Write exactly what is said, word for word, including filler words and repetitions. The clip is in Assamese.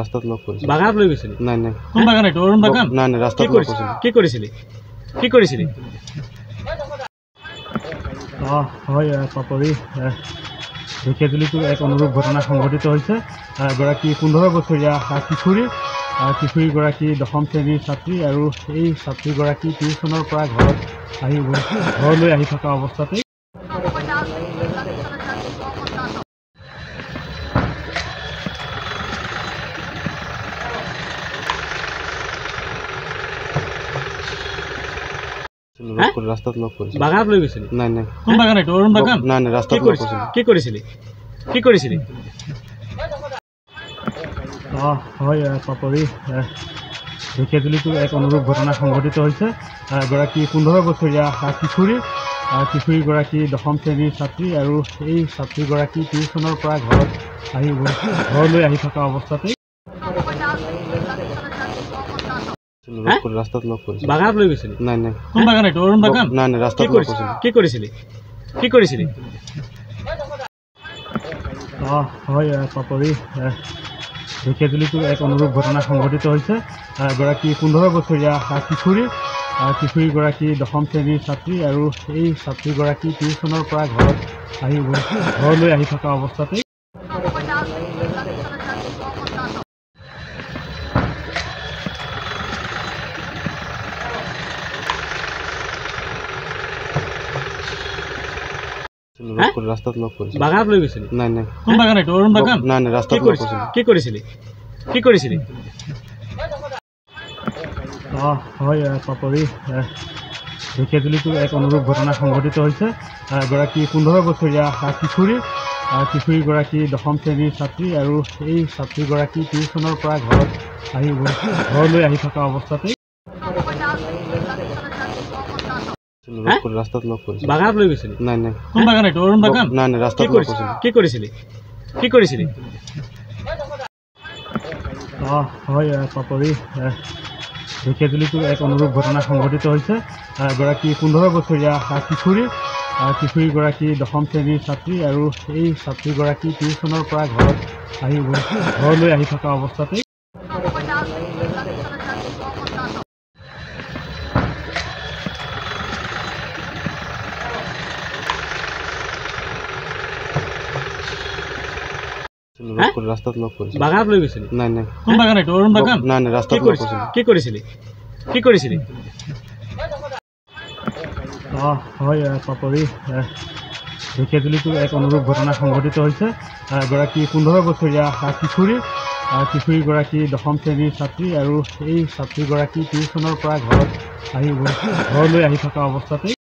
ৰাস্তাত লক কৰিছিল। বাগানত লৈ গৈছিল? নাই নাই। কোন বাগান এটা? অৰুণ বাগান? নাই নাই, ৰাস্তাত লক কৰিছিল। কি কৰিছিল? কি কৰিছিল? অ হয় পাপৰি ঢেকীয়াজুলিতো এক অনুৰূপ ঘটনা সংঘটিত হৈছে। এগৰাকী পোন্ধৰ বছৰীয়া কিশোৰী কিশোৰীগৰাকী দশম শ্ৰেণীৰ ছাত্ৰী আৰু এই ছাত্ৰীগৰাকী টিউশ্যনৰ পৰা ঘৰত আহি ঘৰলৈ আহি থকা অৱস্থাতেই ৰাস্তাত লক কৰিছিল। বাগানত লৈ গৈছিল? নাই নাই। কোন বাগান এটা? অৰুণ বাগান? নাই নাই, ৰাস্তাত লক কৰিছিল। কি কৰিছিল? কি কৰিছিল? অ হয় পাপৰি ঢেকীয়াজুলিতো এক অনুৰূপ ঘটনা সংঘটিত হৈছে। এগৰাকী পোন্ধৰ বছৰীয়া কিশোৰী কিশোৰীগৰাকী দশম শ্ৰেণীৰ ছাত্ৰী আৰু এই ছাত্ৰীগৰাকী টিউশ্যনৰ পৰা ঘৰত আহি ঘৰলৈ আহি থকা অৱস্থাতেই ৰাস্তাত লক কৰিছিল। বাগানত লৈ গৈছিল? নাই নাই। কোন বাগান এটা? অৰুণ বাগান? নাই নাই, ৰাস্তাত লক কৰিছিল। কি কৰিছিল? কি কৰিছিল? অ হয় পাপৰি ঢেকীয়াজুলিতো এক অনুৰূপ ঘটনা সংঘটিত হৈছে। এগৰাকী পোন্ধৰ বছৰীয়া কিশোৰী কিশোৰীগৰাকী দশম শ্ৰেণীৰ ছাত্ৰী আৰু এই ছাত্ৰীগৰাকী টিউশ্যনৰ পৰা ঘৰত আহি ঘৰলৈ আহি থকা অৱস্থাতেই ৰাস্তাত লক কৰিছিল। বাগানত লৈ গৈছিল? নাই নাই। কোন বাগান এটা? অৰুণ বাগান? নাই নাই, ৰাস্তাত লক কৰিছিল। কি কৰিছিল? কি কৰিছিল? অ হয় পাপৰি ঢেকীয়াজুলিতো এক অনুৰূপ ঘটনা সংঘটিত হৈছে। এগৰাকী পোন্ধৰ বছৰীয়া কিশোৰী কিশোৰীগৰাকী দশম শ্ৰেণীৰ ছাত্ৰী আৰু এই ছাত্ৰীগৰাকী টিউশ্যনৰ পৰা ঘৰত আহি ঘৰলৈ আহি থকা অৱস্থাতেই ৰাস্তাত লক কৰিছিল। বাগানত লৈ গৈছিল? নাই নাই। কোন বাগান এটা? অৰুণ বাগান? নাই নাই, ৰাস্তাত লক কৰিছিল। কি কৰিছিল? কি কৰিছিল? অ হয় পাপৰি ঢেকীয়াজুলিতো এক অনুৰূপ ঘটনা সংঘটিত হৈছে। এগৰাকী পোন্ধৰ বছৰীয়া কিশোৰী কিশোৰীগৰাকী দশম শ্ৰেণীৰ ছাত্ৰী আৰু এই ছাত্ৰীগৰাকী টিউশ্যনৰ পৰা ঘৰত আহি ঘৰলৈ আহি থকা অৱস্থাতেই ৰাস্তাত লক কৰিছিল। বাগানত লৈ গৈছিল? নাই নাই। কোন বাগান এটা? অৰুণ বাগান? নাই নাই, ৰাস্তাত লক কৰিছিল। কি কৰিছিল? কি কৰিছিল? অ হয় পাপৰি ঢেকীয়াজুলিতো এক অনুৰূপ ঘটনা সংঘটিত হৈছে। এগৰাকী পোন্ধৰ বছৰীয়া কিশোৰী কিশোৰীগৰাকী দশম শ্ৰেণীৰ ছাত্ৰী আৰু এই ছাত্ৰীগৰাকী টিউশ্যনৰ পৰা ঘৰত আহি ঘৰলৈ আহি থকা অৱস্থাতেই